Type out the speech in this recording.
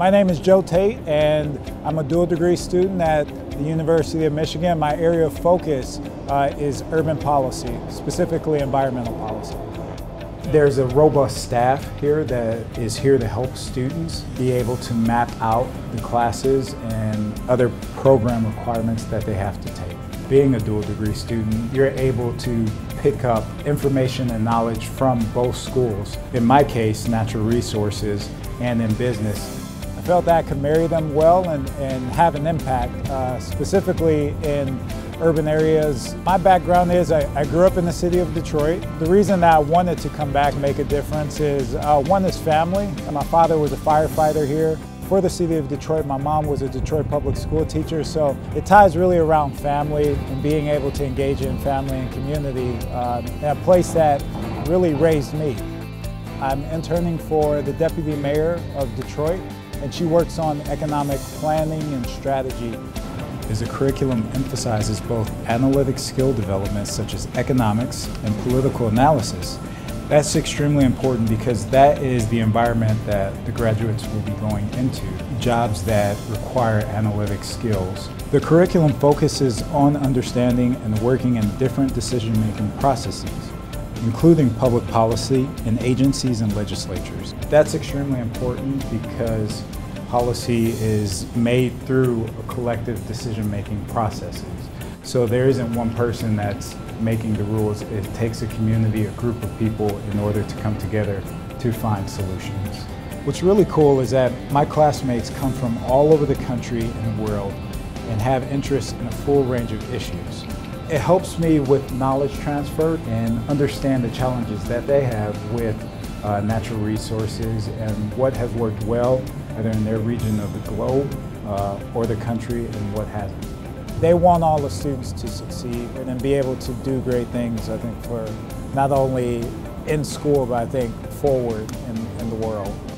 My name is Joe Tate, and I'm a dual degree student at the University of Michigan. My area of focus is urban policy, specifically environmental policy. There's a robust staff here that is here to help students be able to map out the classes and other program requirements that they have to take. Being a dual degree student, you're able to pick up information and knowledge from both schools. In my case, natural resources, and in business. I felt that I could marry them well and have an impact, specifically in urban areas. My background is I grew up in the city of Detroit. The reason that I wanted to come back and make a difference is one is family. My father was a firefighter here for the city of Detroit. My mom was a Detroit public school teacher, so it ties really around family and being able to engage in family and community in a place that really raised me. I'm interning for the deputy mayor of Detroit, and she works on economic planning and strategy. The curriculum emphasizes both analytic skill development, such as economics and political analysis. That's extremely important because that is the environment that the graduates will be going into, jobs that require analytic skills. The curriculum focuses on understanding and working in different decision-making processes, including public policy and agencies and legislatures. That's extremely important because policy is made through a collective decision-making processes. So there isn't one person that's making the rules. It takes a community, a group of people in order to come together to find solutions. What's really cool is that my classmates come from all over the country and the world and have interests in a full range of issues. It helps me with knowledge transfer and understand the challenges that they have with natural resources and what has worked well, either in their region of the globe or the country, and what hasn't. They want all the students to succeed and then be able to do great things, I think, for not only in school, but I think forward in the world.